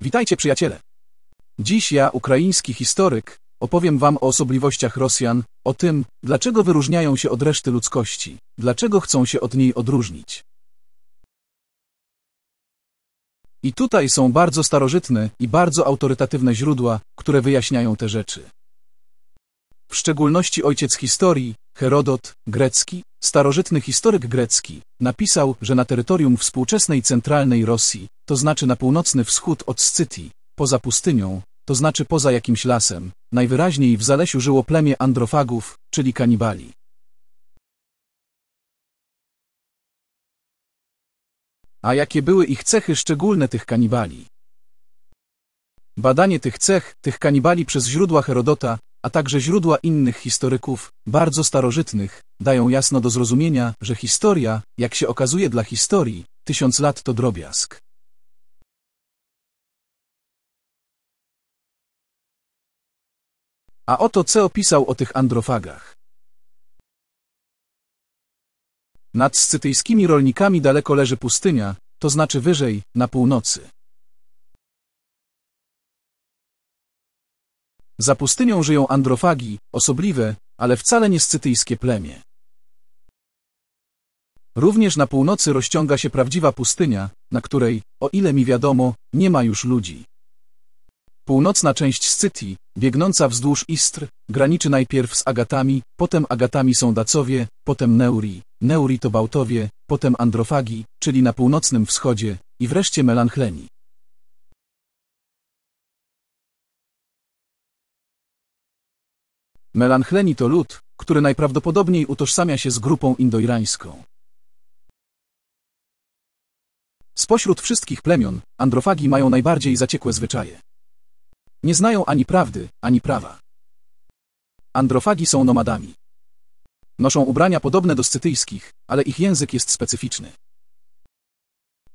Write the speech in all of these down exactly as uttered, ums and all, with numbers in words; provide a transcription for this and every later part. Witajcie przyjaciele! Dziś ja, ukraiński historyk, opowiem wam o osobliwościach Rosjan, o tym, dlaczego wyróżniają się od reszty ludzkości, dlaczego chcą się od niej odróżnić. I tutaj są bardzo starożytne i bardzo autorytatywne źródła, które wyjaśniają te rzeczy. W szczególności ojciec historii, Herodot, grecki, starożytny historyk grecki, napisał, że na terytorium współczesnej centralnej Rosji, to znaczy na północny wschód od Scytii, poza pustynią, to znaczy poza jakimś lasem, najwyraźniej w Zalesiu żyło plemię androfagów, czyli kanibali. A jakie były ich cechy szczególne tych kanibali? Badanie tych cech, tych kanibali przez źródła Herodota, a także źródła innych historyków, bardzo starożytnych, dają jasno do zrozumienia, że historia, jak się okazuje dla historii, tysiąc lat to drobiazg. A oto co opisał o tych androfagach. Nad scytyjskimi rolnikami daleko leży pustynia, to znaczy wyżej, na północy. Za pustynią żyją androfagi, osobliwe, ale wcale nie scytyjskie plemię. Również na północy rozciąga się prawdziwa pustynia, na której, o ile mi wiadomo, nie ma już ludzi. Północna część Scytii, biegnąca wzdłuż Istr, graniczy najpierw z Agatami, potem Agatami są Dacowie, potem Neuri, Neuri to Bałtowie, potem androfagi, czyli na północnym wschodzie, i wreszcie Melanchleni. Melanchleni to lud, który najprawdopodobniej utożsamia się z grupą indoirańską. Spośród wszystkich plemion, androfagi mają najbardziej zaciekłe zwyczaje. Nie znają ani prawdy, ani prawa. Androfagi są nomadami. Noszą ubrania podobne do scytyjskich, ale ich język jest specyficzny.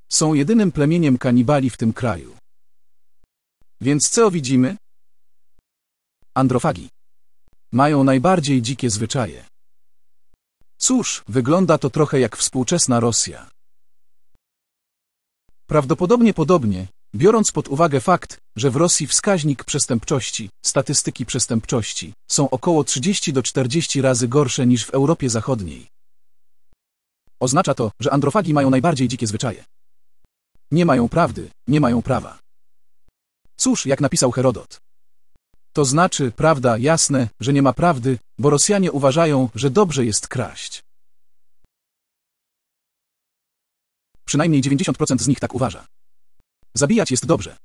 Są jedynym plemieniem kanibali w tym kraju. Więc co widzimy? Androfagi mają najbardziej dzikie zwyczaje. Cóż, wygląda to trochę jak współczesna Rosja. Prawdopodobnie podobnie, biorąc pod uwagę fakt, że w Rosji wskaźnik przestępczości, statystyki przestępczości, są około trzydzieści do czterdziestu razy gorsze niż w Europie Zachodniej. Oznacza to, że androfagi mają najbardziej dzikie zwyczaje. Nie mają prawdy, nie mają prawa. Cóż, jak napisał Herodot. To znaczy, prawda, jasne, że nie ma prawdy, bo Rosjanie uważają, że dobrze jest kraść. Przynajmniej dziewięćdziesiąt procent z nich tak uważa. Zabijać jest dobrze.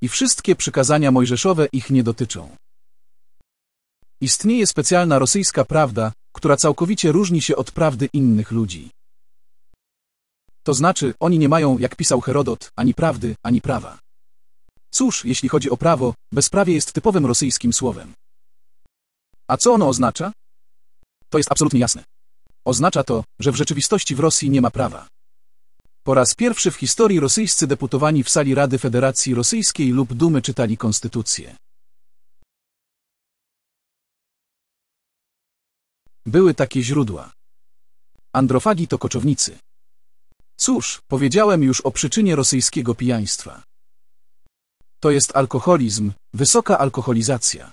I wszystkie przykazania mojżeszowe ich nie dotyczą. Istnieje specjalna rosyjska prawda, która całkowicie różni się od prawdy innych ludzi. To znaczy, oni nie mają, jak pisał Herodot, ani prawdy, ani prawa. Cóż, jeśli chodzi o prawo, bezprawie jest typowym rosyjskim słowem. A co ono oznacza? To jest absolutnie jasne. Oznacza to, że w rzeczywistości w Rosji nie ma prawa. Po raz pierwszy w historii rosyjscy deputowani w sali Rady Federacji Rosyjskiej lub Dumy czytali konstytucję. Były takie źródła. Androfagi to koczownicy. Cóż, powiedziałem już o przyczynie rosyjskiego pijaństwa. To jest alkoholizm, wysoka alkoholizacja.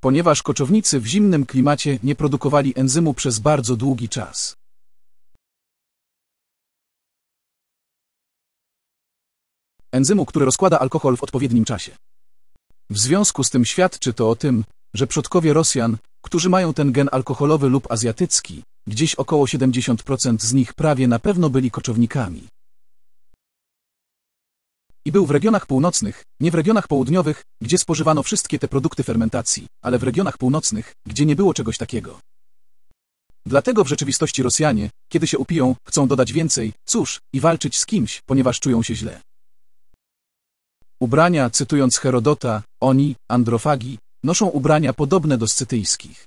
Ponieważ koczownicy w zimnym klimacie nie produkowali enzymu przez bardzo długi czas. Enzymu, który rozkłada alkohol w odpowiednim czasie. W związku z tym świadczy to o tym, że przodkowie Rosjan, którzy mają ten gen alkoholowy lub azjatycki, gdzieś około siedemdziesiąt procent z nich prawie na pewno byli koczownikami. I był w regionach północnych, nie w regionach południowych, gdzie spożywano wszystkie te produkty fermentacji, ale w regionach północnych, gdzie nie było czegoś takiego. Dlatego w rzeczywistości Rosjanie, kiedy się upiją, chcą dodać więcej, cóż, i walczyć z kimś, ponieważ czują się źle. Ubrania, cytując Herodota, oni, androfagi, noszą ubrania podobne do scytyjskich.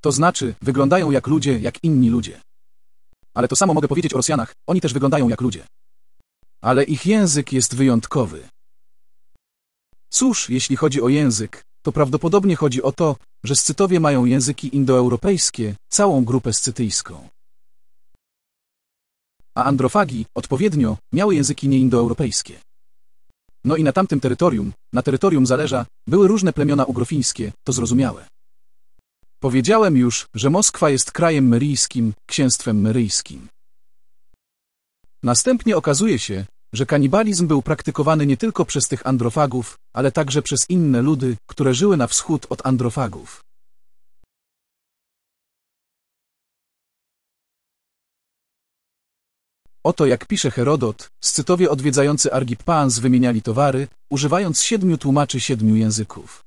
To znaczy, wyglądają jak ludzie, jak inni ludzie. Ale to samo mogę powiedzieć o Rosjanach, oni też wyglądają jak ludzie. Ale ich język jest wyjątkowy. Cóż, jeśli chodzi o język, to prawdopodobnie chodzi o to, że Scytowie mają języki indoeuropejskie, całą grupę scytyjską. a androfagi, odpowiednio, miały języki nieindoeuropejskie. No i na tamtym terytorium, na terytorium Zależa, były różne plemiona ugrofińskie, to zrozumiałe. Powiedziałem już, że Moskwa jest krajem myryjskim, księstwem myryjskim. Następnie okazuje się, że kanibalizm był praktykowany nie tylko przez tych androfagów, ale także przez inne ludy, które żyły na wschód od androfagów. Oto jak pisze Herodot, Scytowie odwiedzający Argipans wymieniali towary, używając siedmiu tłumaczy siedmiu języków.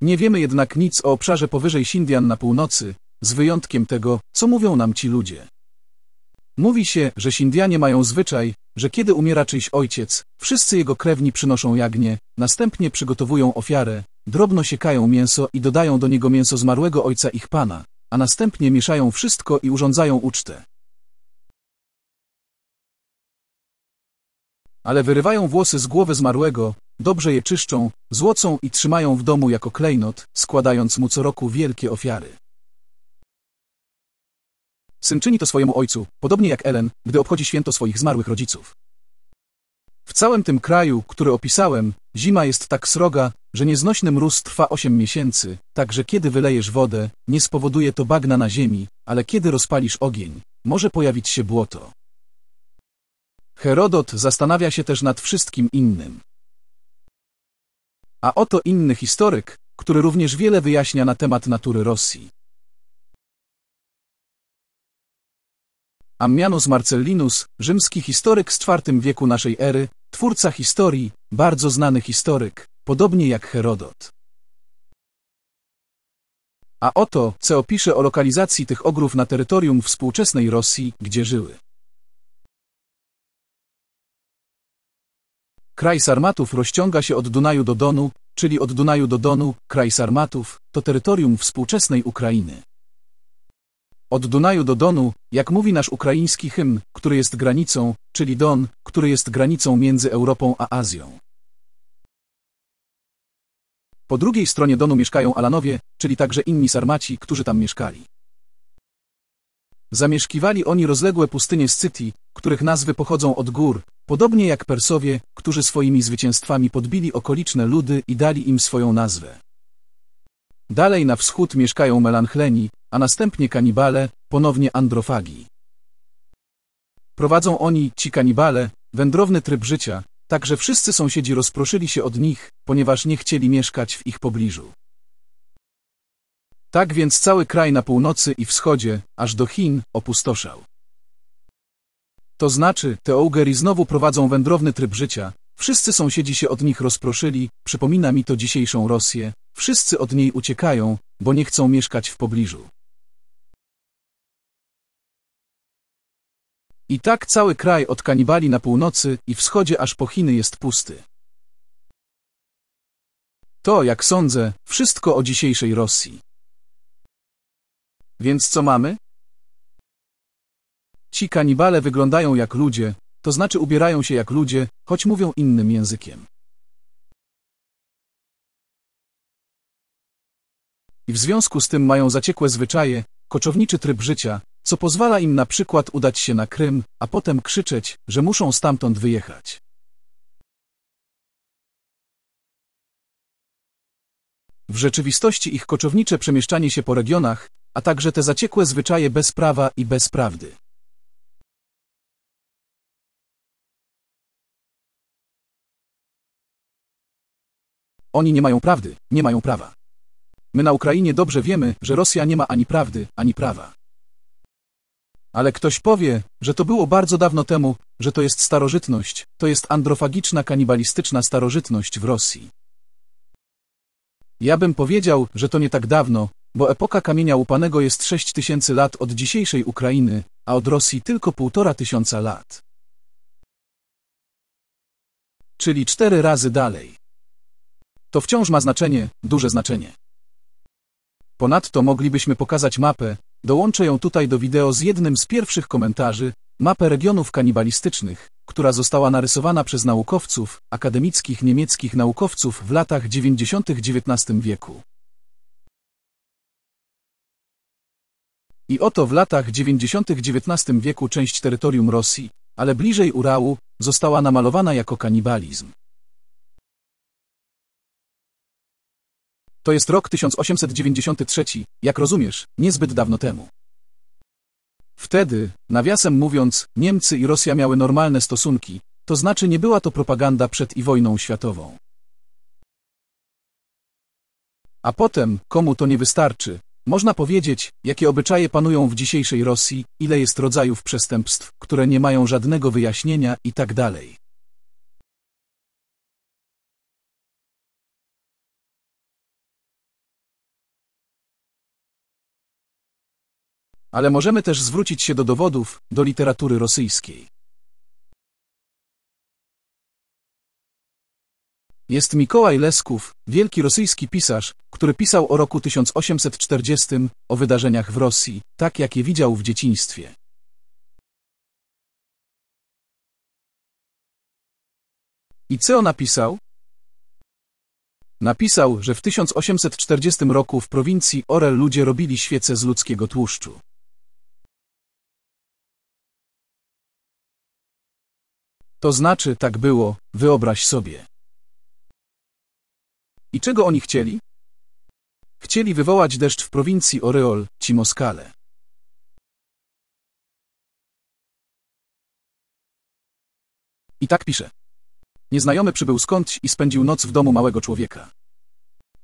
Nie wiemy jednak nic o obszarze powyżej Sindian na północy, z wyjątkiem tego, co mówią nam ci ludzie. Mówi się, że Sindianie mają zwyczaj, że kiedy umiera czyjś ojciec, wszyscy jego krewni przynoszą jagnię, następnie przygotowują ofiarę, drobno siekają mięso i dodają do niego mięso zmarłego ojca ich pana, a następnie mieszają wszystko i urządzają ucztę. Ale wyrywają włosy z głowy zmarłego, dobrze je czyszczą, złocą i trzymają w domu jako klejnot, składając mu co roku wielkie ofiary. Syn czyni to swojemu ojcu, podobnie jak Ellen, gdy obchodzi święto swoich zmarłych rodziców. W całym tym kraju, który opisałem, zima jest tak sroga, że nieznośny mróz trwa osiem miesięcy, tak że kiedy wylejesz wodę, nie spowoduje to bagna na ziemi, ale kiedy rozpalisz ogień, może pojawić się błoto. Herodot zastanawia się też nad wszystkim innym. A oto inny historyk, który również wiele wyjaśnia na temat natury Rosji. Ammianus Marcellinus, rzymski historyk z czwartego wieku naszej ery, twórca historii, bardzo znany historyk, podobnie jak Herodot. A oto, co pisze o lokalizacji tych ogrów na terytorium współczesnej Rosji, gdzie żyły. Kraj Sarmatów rozciąga się od Dunaju do Donu, czyli od Dunaju do Donu, kraj Sarmatów, to terytorium współczesnej Ukrainy. Od Dunaju do Donu, jak mówi nasz ukraiński hymn, który jest granicą, czyli Don, który jest granicą między Europą a Azją. Po drugiej stronie Donu mieszkają Alanowie, czyli także inni Sarmaci, którzy tam mieszkali. Zamieszkiwali oni rozległe pustynie Scytii, których nazwy pochodzą od gór, podobnie jak Persowie, którzy swoimi zwycięstwami podbili okoliczne ludy i dali im swoją nazwę. Dalej na wschód mieszkają Melanchleni, a następnie kanibale, ponownie androfagi. Prowadzą oni, ci kanibale, wędrowny tryb życia, tak że wszyscy sąsiedzi rozproszyli się od nich, ponieważ nie chcieli mieszkać w ich pobliżu. Tak więc cały kraj na północy i wschodzie, aż do Chin, opustoszał. To znaczy, te Ołgeri znowu prowadzą wędrowny tryb życia, wszyscy sąsiedzi się od nich rozproszyli, przypomina mi to dzisiejszą Rosję, wszyscy od niej uciekają, bo nie chcą mieszkać w pobliżu. I tak cały kraj od kanibali na północy i wschodzie aż po Chiny jest pusty. To, jak sądzę, wszystko o dzisiejszej Rosji. Więc co mamy? Ci kanibale wyglądają jak ludzie, to znaczy ubierają się jak ludzie, choć mówią innym językiem. I w związku z tym mają zaciekłe zwyczaje, koczowniczy tryb życia, co pozwala im na przykład udać się na Krym, a potem krzyczeć, że muszą stamtąd wyjechać. W rzeczywistości ich koczownicze przemieszczanie się po regionach, a także te zaciekłe zwyczaje bez prawa i bez prawdy. Oni nie mają prawdy, nie mają prawa. My na Ukrainie dobrze wiemy, że Rosja nie ma ani prawdy, ani prawa. Ale ktoś powie, że to było bardzo dawno temu, że to jest starożytność, to jest androfagiczna, kanibalistyczna starożytność w Rosji. Ja bym powiedział, że to nie tak dawno, bo epoka kamienia łupanego jest sześć tysięcy lat od dzisiejszej Ukrainy, a od Rosji tylko półtora tysiąca lat. Czyli cztery razy dalej. To wciąż ma znaczenie, duże znaczenie. Ponadto moglibyśmy pokazać mapę, dołączę ją tutaj do wideo z jednym z pierwszych komentarzy, mapę regionów kanibalistycznych, która została narysowana przez naukowców, akademickich niemieckich naukowców w latach dziewięćdziesiątych dziewiętnastego wieku. I oto w latach dziewięćdziesiątych dziewiętnastego wieku część terytorium Rosji, ale bliżej Urału, została namalowana jako kanibalizm. To jest rok tysiąc osiemset dziewięćdziesiąty trzeci, jak rozumiesz, niezbyt dawno temu. Wtedy, nawiasem mówiąc, Niemcy i Rosja miały normalne stosunki, to znaczy nie była to propaganda przed i wojną światową. A potem, komu to nie wystarczy, można powiedzieć, jakie obyczaje panują w dzisiejszej Rosji, ile jest rodzajów przestępstw, które nie mają żadnego wyjaśnienia i tak dalej. Ale możemy też zwrócić się do dowodów, do literatury rosyjskiej. Jest Mikołaj Leskov, wielki rosyjski pisarz, który pisał o roku tysiąc osiemset czterdziestym, o wydarzeniach w Rosji, tak jak je widział w dzieciństwie. I co napisał? Napisał, że w tysiąc osiemset czterdziestym roku w prowincji Orel ludzie robili świece z ludzkiego tłuszczu. To znaczy, tak było, wyobraź sobie. I czego oni chcieli? Chcieli wywołać deszcz w prowincji Oryol, ci Moskale. I tak pisze. Nieznajomy przybył skądś i spędził noc w domu małego człowieka.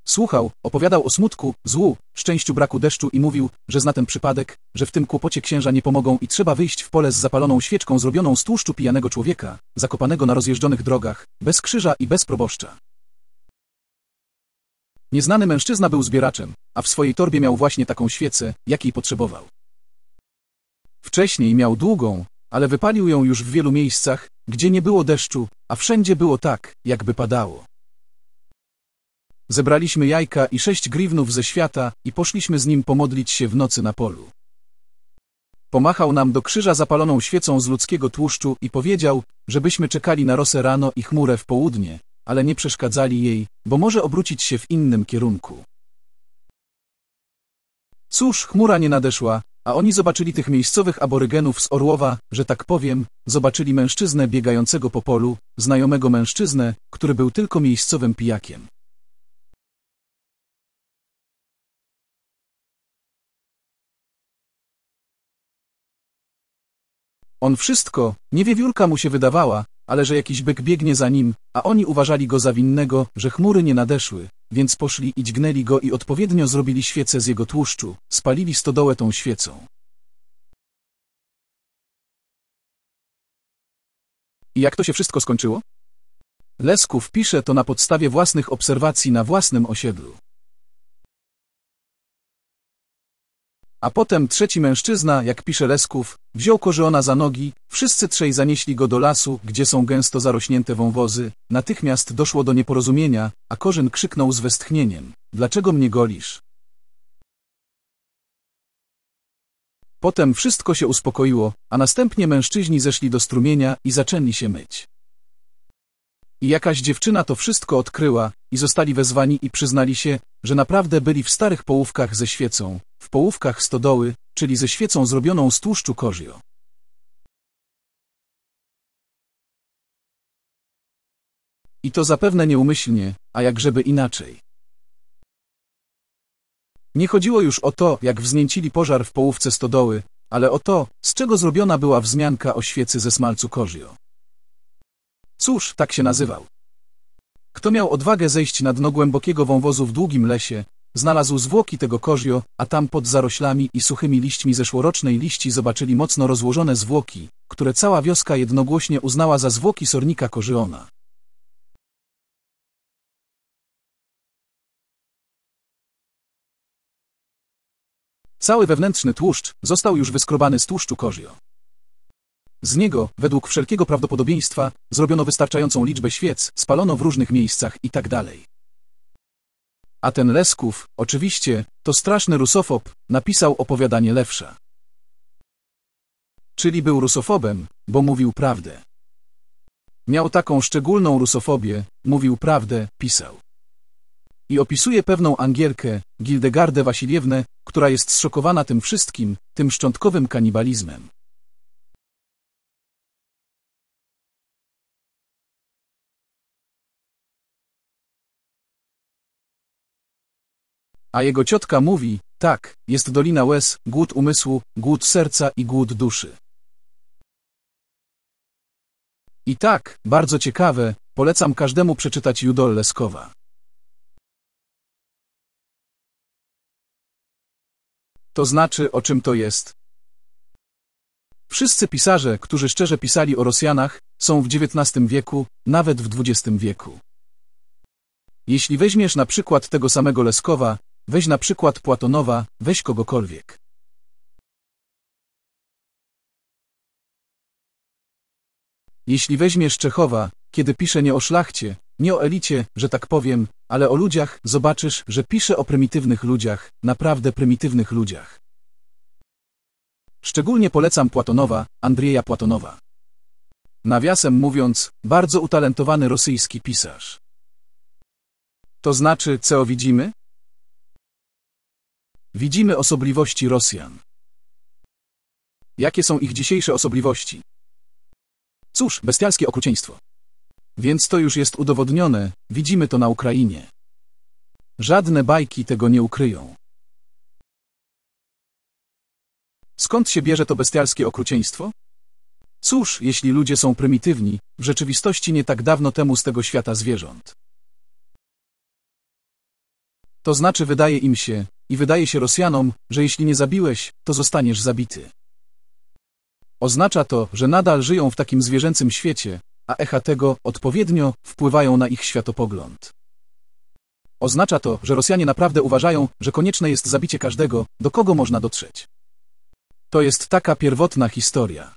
Słuchał, opowiadał o smutku, złu, szczęściu braku deszczu i mówił, że zna ten przypadek, że w tym kłopocie księża nie pomogą i trzeba wyjść w pole z zapaloną świeczką zrobioną z tłuszczu pijanego człowieka, zakopanego na rozjeżdżonych drogach, bez krzyża i bez proboszcza. Nieznany mężczyzna był zbieraczem, a w swojej torbie miał właśnie taką świecę, jakiej potrzebował. Wcześniej miał długą, ale wypalił ją już w wielu miejscach, gdzie nie było deszczu, a wszędzie było tak, jakby padało. Zebraliśmy jajka i sześć griwnów ze świata i poszliśmy z nim pomodlić się w nocy na polu. Pomachał nam do krzyża zapaloną świecą z ludzkiego tłuszczu i powiedział, żebyśmy czekali na rosę rano i chmurę w południe, ale nie przeszkadzali jej, bo może obrócić się w innym kierunku. Cóż, chmura nie nadeszła, a oni zobaczyli tych miejscowych aborygenów z Orłowa, że tak powiem, zobaczyli mężczyznę biegającego po polu, znajomego mężczyznę, który był tylko miejscowym pijakiem. On wszystko, niewiewiórka mu się wydawała, ale że jakiś byk biegnie za nim, a oni uważali go za winnego, że chmury nie nadeszły, więc poszli i dźgnęli go i odpowiednio zrobili świecę z jego tłuszczu, spalili stodołę tą świecą. I jak to się wszystko skończyło? Leskov pisze to na podstawie własnych obserwacji na własnym osiedlu. A potem trzeci mężczyzna, jak pisze Leskov, wziął korzeona za nogi, wszyscy trzej zanieśli go do lasu, gdzie są gęsto zarośnięte wąwozy, natychmiast doszło do nieporozumienia, a korzyn krzyknął z westchnieniem: dlaczego mnie golisz? Potem wszystko się uspokoiło, a następnie mężczyźni zeszli do strumienia i zaczęli się myć. I jakaś dziewczyna to wszystko odkryła, i zostali wezwani i przyznali się, że naprawdę byli w starych połówkach ze świecą, w połówkach stodoły, czyli ze świecą zrobioną z tłuszczu korzio. I to zapewne nieumyślnie, a jakżeby inaczej. Nie chodziło już o to, jak wznięcili pożar w połówce stodoły, ale o to, z czego zrobiona była wzmianka o świecy ze smalcu korzio. Cóż, tak się nazywał. Kto miał odwagę zejść na dno głębokiego wąwozu w długim lesie, znalazł zwłoki tego korzio, a tam pod zaroślami i suchymi liśćmi zeszłorocznej liści zobaczyli mocno rozłożone zwłoki, które cała wioska jednogłośnie uznała za zwłoki sornika korzyona. Cały wewnętrzny tłuszcz został już wyskrobany z tłuszczu korzio. Z niego, według wszelkiego prawdopodobieństwa, zrobiono wystarczającą liczbę świec, spalono w różnych miejscach i tak dalej. A ten Leskov, oczywiście, to straszny rusofob, napisał opowiadanie Lewsza. Czyli był rusofobem, bo mówił prawdę. Miał taką szczególną rusofobię, mówił prawdę, pisał. i opisuje pewną Angierkę, Gildegardę Wasiliewne, która jest zszokowana tym wszystkim, tym szczątkowym kanibalizmem. A jego ciotka mówi, tak, jest dolina łez, głód umysłu, głód serca i głód duszy. I tak, bardzo ciekawe, polecam każdemu przeczytać Judol Leskowa. To znaczy, o czym to jest? Wszyscy pisarze, którzy szczerze pisali o Rosjanach, są w dziewiętnastym wieku, nawet w dwudziestym wieku. Jeśli weźmiesz na przykład tego samego Leskowa, weź na przykład Płatonowa, weź kogokolwiek. Jeśli weźmiesz Czechowa, kiedy pisze nie o szlachcie, nie o elicie, że tak powiem, ale o ludziach, zobaczysz, że pisze o prymitywnych ludziach, naprawdę prymitywnych ludziach. Szczególnie polecam Płatonowa, Andrzeja Płatonowa. Nawiasem mówiąc, bardzo utalentowany rosyjski pisarz. To znaczy, co widzimy? Widzimy osobliwości Rosjan. Jakie są ich dzisiejsze osobliwości? Cóż, bestialskie okrucieństwo. Więc to już jest udowodnione, widzimy to na Ukrainie. Żadne bajki tego nie ukryją. Skąd się bierze to bestialskie okrucieństwo? Cóż, jeśli ludzie są prymitywni, w rzeczywistości nie tak dawno temu z tego świata zwierząt. To znaczy wydaje im się, i wydaje się Rosjanom, że jeśli nie zabiłeś, to zostaniesz zabity. Oznacza to, że nadal żyją w takim zwierzęcym świecie, a echa tego, odpowiednio, wpływają na ich światopogląd. Oznacza to, że Rosjanie naprawdę uważają, że konieczne jest zabicie każdego, do kogo można dotrzeć. To jest taka pierwotna historia.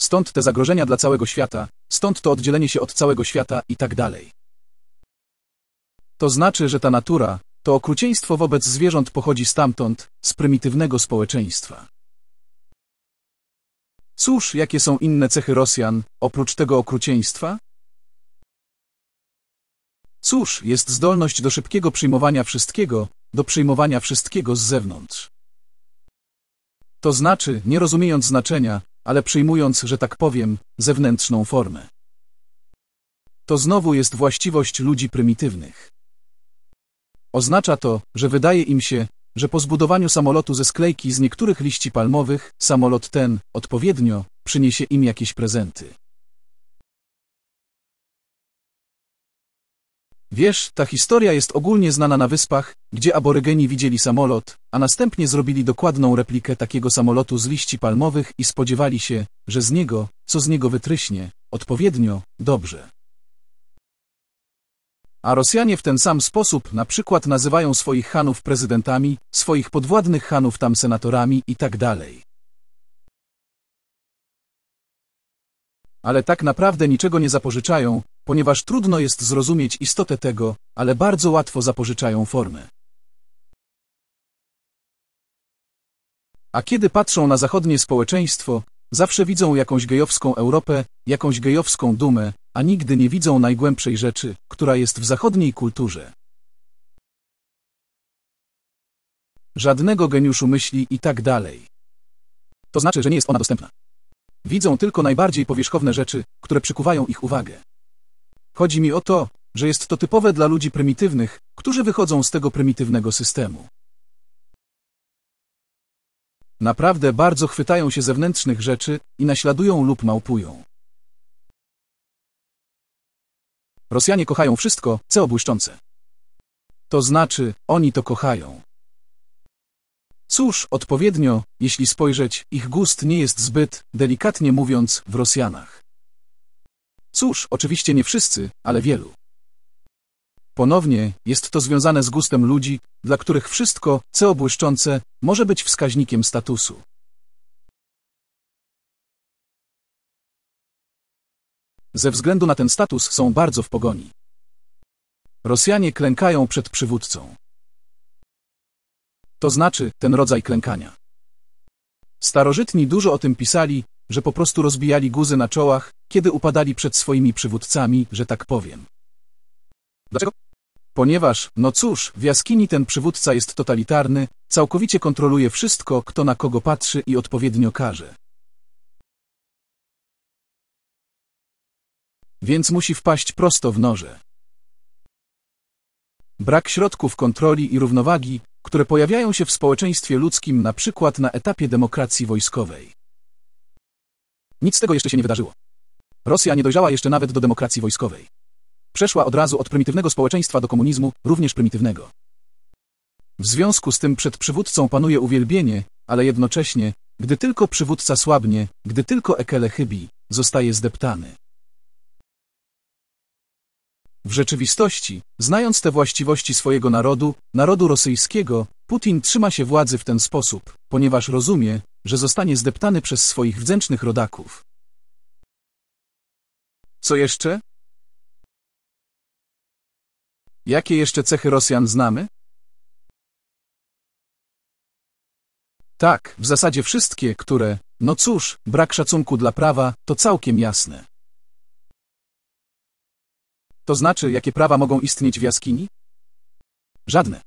Stąd te zagrożenia dla całego świata, stąd to oddzielenie się od całego świata i tak dalej. To znaczy, że ta natura, to okrucieństwo wobec zwierząt pochodzi stamtąd, z prymitywnego społeczeństwa. Cóż, jakie są inne cechy Rosjan, oprócz tego okrucieństwa? Cóż, jest zdolność do szybkiego przyjmowania wszystkiego, do przyjmowania wszystkiego z zewnątrz. To znaczy, nie rozumiejąc znaczenia, ale przyjmując, że tak powiem, zewnętrzną formę. To znowu jest właściwość ludzi prymitywnych. Oznacza to, że wydaje im się, że po zbudowaniu samolotu ze sklejki z niektórych liści palmowych, samolot ten, odpowiednio, przyniesie im jakieś prezenty. Wiesz, ta historia jest ogólnie znana na wyspach, gdzie aborygeni widzieli samolot, a następnie zrobili dokładną replikę takiego samolotu z liści palmowych i spodziewali się, że z niego, co z niego wytryśnie, odpowiednio, dobrze. A Rosjanie w ten sam sposób na przykład nazywają swoich chanów prezydentami, swoich podwładnych chanów tam senatorami i tak dalej. Ale tak naprawdę niczego nie zapożyczają, ponieważ trudno jest zrozumieć istotę tego, ale bardzo łatwo zapożyczają formę. A kiedy patrzą na zachodnie społeczeństwo, zawsze widzą jakąś gejowską Europę, jakąś gejowską dumę, a nigdy nie widzą najgłębszej rzeczy, która jest w zachodniej kulturze. Żadnego geniuszu myśli i tak dalej. To znaczy, że nie jest ona dostępna. Widzą tylko najbardziej powierzchowne rzeczy, które przykuwają ich uwagę. Chodzi mi o to, że jest to typowe dla ludzi prymitywnych, którzy wychodzą z tego prymitywnego systemu. Naprawdę bardzo chwytają się zewnętrznych rzeczy i naśladują lub małpują. Rosjanie kochają wszystko, co błyszczące. To znaczy, oni to kochają. Cóż, odpowiednio, jeśli spojrzeć, ich gust nie jest zbyt, delikatnie mówiąc, w Rosjanach. Cóż, oczywiście nie wszyscy, ale wielu. Ponownie, jest to związane z gustem ludzi, dla których wszystko, co błyszczące, może być wskaźnikiem statusu. Ze względu na ten status są bardzo w pogoni. Rosjanie klękają przed przywódcą. To znaczy, ten rodzaj klękania. Starożytni dużo o tym pisali, że po prostu rozbijali guzy na czołach, kiedy upadali przed swoimi przywódcami, że tak powiem. Dlaczego? Ponieważ, no cóż, w jaskini ten przywódca jest totalitarny, całkowicie kontroluje wszystko, kto na kogo patrzy i odpowiednio karze. Więc musi wpaść prosto w noże. Brak środków kontroli i równowagi, które pojawiają się w społeczeństwie ludzkim, na przykład na etapie demokracji wojskowej. Nic z tego jeszcze się nie wydarzyło. Rosja nie dojrzała jeszcze nawet do demokracji wojskowej. Przeszła od razu od prymitywnego społeczeństwa do komunizmu, również prymitywnego. W związku z tym przed przywódcą panuje uwielbienie, ale jednocześnie, gdy tylko przywódca słabnie, gdy tylko ekele chybi, zostaje zdeptany. W rzeczywistości, znając te właściwości swojego narodu, narodu rosyjskiego, Putin trzyma się władzy w ten sposób, ponieważ rozumie, że zostanie zdeptany przez swoich wdzięcznych rodaków. Co jeszcze? Jakie jeszcze cechy Rosjan znamy? Tak, w zasadzie wszystkie, które, no cóż, brak szacunku dla prawa, to całkiem jasne. To znaczy, jakie prawa mogą istnieć w jaskini? Żadne.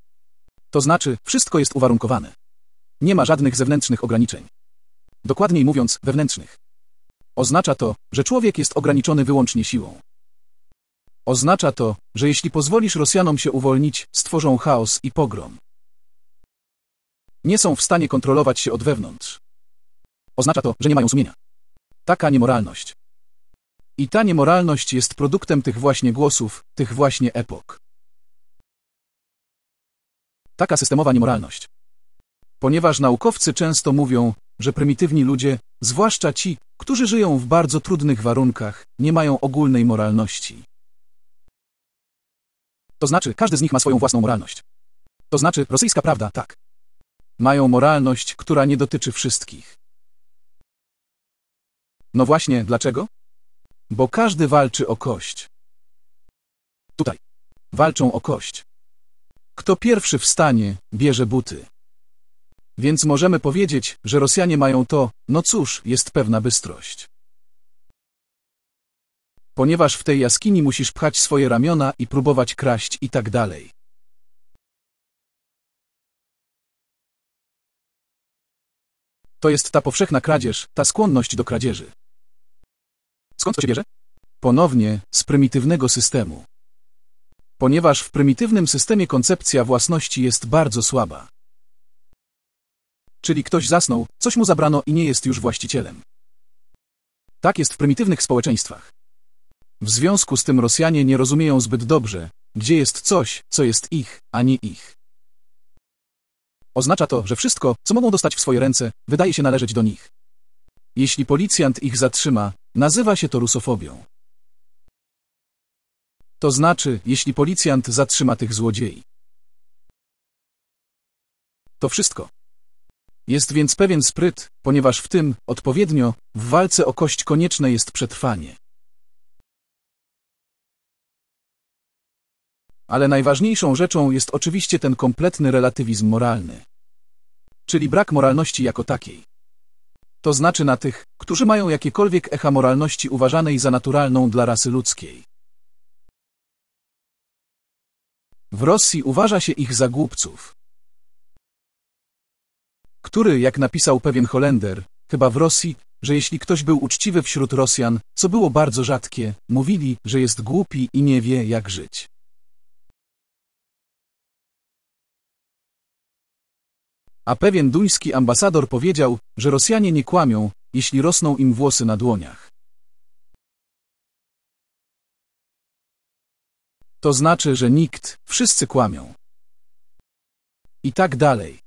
To znaczy, wszystko jest uwarunkowane. Nie ma żadnych zewnętrznych ograniczeń. Dokładniej mówiąc, wewnętrznych. Oznacza to, że człowiek jest ograniczony wyłącznie siłą. Oznacza to, że jeśli pozwolisz Rosjanom się uwolnić, stworzą chaos i pogrom. Nie są w stanie kontrolować się od wewnątrz. Oznacza to, że nie mają sumienia. Taka niemoralność. I ta niemoralność jest produktem tych właśnie głosów, tych właśnie epok. Taka systemowa niemoralność. Ponieważ naukowcy często mówią, że prymitywni ludzie, zwłaszcza ci, którzy żyją w bardzo trudnych warunkach, nie mają ogólnej moralności. To znaczy, każdy z nich ma swoją własną moralność. To znaczy, rosyjska prawda, tak. Mają moralność, która nie dotyczy wszystkich. No właśnie, dlaczego? Bo każdy walczy o kość. Tutaj. Walczą o kość. Kto pierwszy wstanie, bierze buty. Więc możemy powiedzieć, że Rosjanie mają to, no cóż, jest pewna bystrość. Ponieważ w tej jaskini musisz pchać swoje ramiona i próbować kraść i tak dalej. To jest ta powszechna kradzież, ta skłonność do kradzieży. Skąd to się bierze? Ponownie, z prymitywnego systemu. Ponieważ w prymitywnym systemie koncepcja własności jest bardzo słaba. Czyli ktoś zasnął, coś mu zabrano i nie jest już właścicielem. Tak jest w prymitywnych społeczeństwach. W związku z tym Rosjanie nie rozumieją zbyt dobrze, gdzie jest coś, co jest ich, a nie ich. Oznacza to, że wszystko, co mogą dostać w swoje ręce, wydaje się należeć do nich. Jeśli policjant ich zatrzyma, nazywa się to rusofobią. To znaczy, jeśli policjant zatrzyma tych złodziei. To wszystko. Jest więc pewien spryt, ponieważ w tym, odpowiednio, w walce o kość konieczne jest przetrwanie. Ale najważniejszą rzeczą jest oczywiście ten kompletny relatywizm moralny. Czyli brak moralności jako takiej. To znaczy na tych, którzy mają jakiekolwiek echa moralności uważanej za naturalną dla rasy ludzkiej. W Rosji uważa się ich za głupców. Który, jak napisał pewien Holender, chyba w Rosji, że jeśli ktoś był uczciwy wśród Rosjan, co było bardzo rzadkie, mówili, że jest głupi i nie wie, jak żyć. A pewien duński ambasador powiedział, że Rosjanie nie kłamią, jeśli rosną im włosy na dłoniach. To znaczy, że nikt, wszyscy kłamią. I tak dalej.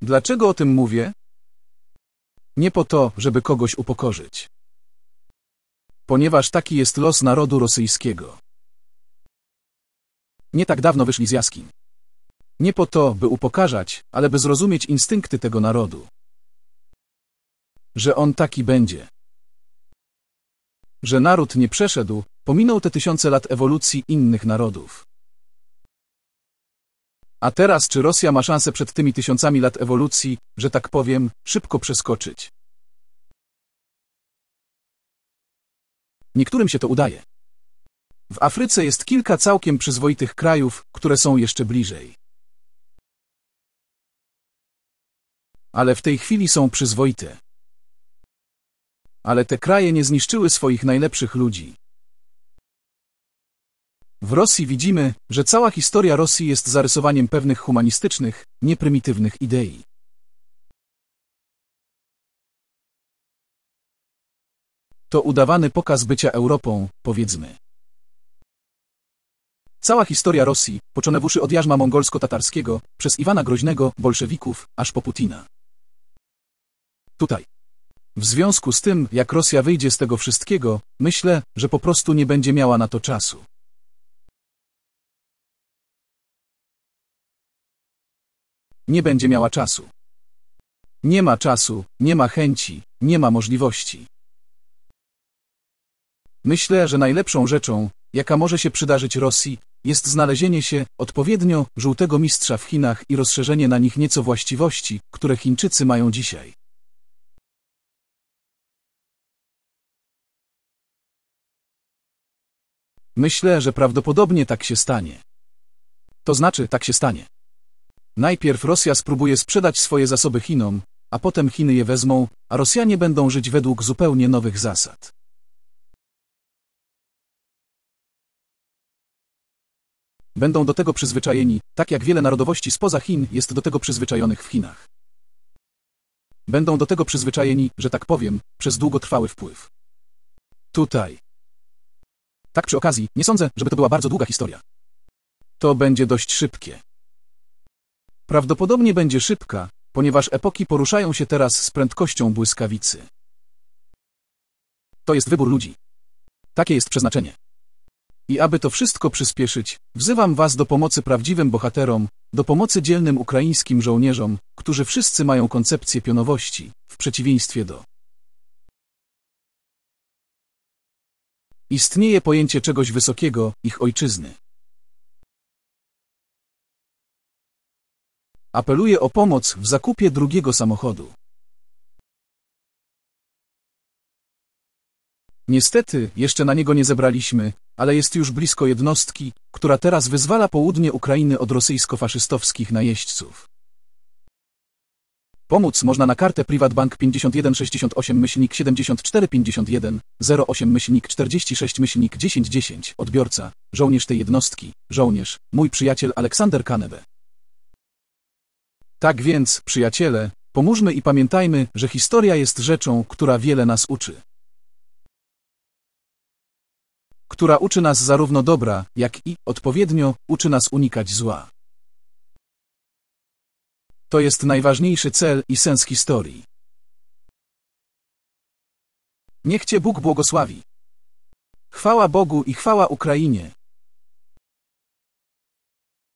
Dlaczego o tym mówię? Nie po to, żeby kogoś upokorzyć. Ponieważ taki jest los narodu rosyjskiego. Nie tak dawno wyszli z jaskiń. Nie po to, by upokarzać, ale by zrozumieć instynkty tego narodu. Że on taki będzie. Że naród nie przeszedł, pominął te tysiące lat ewolucji innych narodów. A teraz czy Rosja ma szansę przed tymi tysiącami lat ewolucji, że tak powiem, szybko przeskoczyć? Niektórym się to udaje. W Afryce jest kilka całkiem przyzwoitych krajów, które są jeszcze bliżej. Ale w tej chwili są przyzwoite. Ale te kraje nie zniszczyły swoich najlepszych ludzi. W Rosji widzimy, że cała historia Rosji jest zarysowaniem pewnych humanistycznych, nieprymitywnych idei. To udawany pokaz bycia Europą, powiedzmy. Cała historia Rosji, począwszy od jarzma mongolsko-tatarskiego, przez Iwana Groźnego, bolszewików, aż po Putina. Tutaj. W związku z tym, jak Rosja wyjdzie z tego wszystkiego, myślę, że po prostu nie będzie miała na to czasu. Nie będzie miała czasu. Nie ma czasu, nie ma chęci, nie ma możliwości. Myślę, że najlepszą rzeczą, jaka może się przydarzyć Rosji, jest znalezienie się, odpowiednio, żółtego mistrza w Chinach i rozszerzenie na nich nieco właściwości, które Chińczycy mają dzisiaj. Myślę, że prawdopodobnie tak się stanie. To znaczy, tak się stanie. Najpierw Rosja spróbuje sprzedać swoje zasoby Chinom, a potem Chiny je wezmą, a Rosjanie będą żyć według zupełnie nowych zasad. Będą do tego przyzwyczajeni, tak jak wiele narodowości spoza Chin jest do tego przyzwyczajonych w Chinach. Będą do tego przyzwyczajeni, że tak powiem, przez długotrwały wpływ. Tutaj. Tak przy okazji, nie sądzę, żeby to była bardzo długa historia. To będzie dość szybkie. Prawdopodobnie będzie szybka, ponieważ epoki poruszają się teraz z prędkością błyskawicy. To jest wybór ludzi. Takie jest przeznaczenie. I aby to wszystko przyspieszyć, wzywam was do pomocy prawdziwym bohaterom, do pomocy dzielnym ukraińskim żołnierzom, którzy wszyscy mają koncepcję pionowości, w przeciwieństwie do... Istnieje pojęcie czegoś wysokiego, ich ojczyzny. Apeluję o pomoc w zakupie drugiego samochodu. Niestety, jeszcze na niego nie zebraliśmy, ale jest już blisko jednostki, która teraz wyzwala południe Ukrainy od rosyjsko-faszystowskich najeźdźców. Pomóc można na kartę Privatbank pięćdziesiąt jeden sześćdziesiąt osiem siedemdziesiąt cztery pięćdziesiąt jeden zero osiem czterdzieści sześć dziesięć dziesięć, odbiorca, żołnierz tej jednostki, żołnierz, mój przyjaciel Oleksandr Kanibor. Tak więc, przyjaciele, pomóżmy i pamiętajmy, że historia jest rzeczą, która wiele nas uczy. Która uczy nas zarówno dobra, jak i, odpowiednio, uczy nas unikać zła. To jest najważniejszy cel i sens historii. Niech cię Bóg błogosławi. Chwała Bogu i chwała Ukrainie.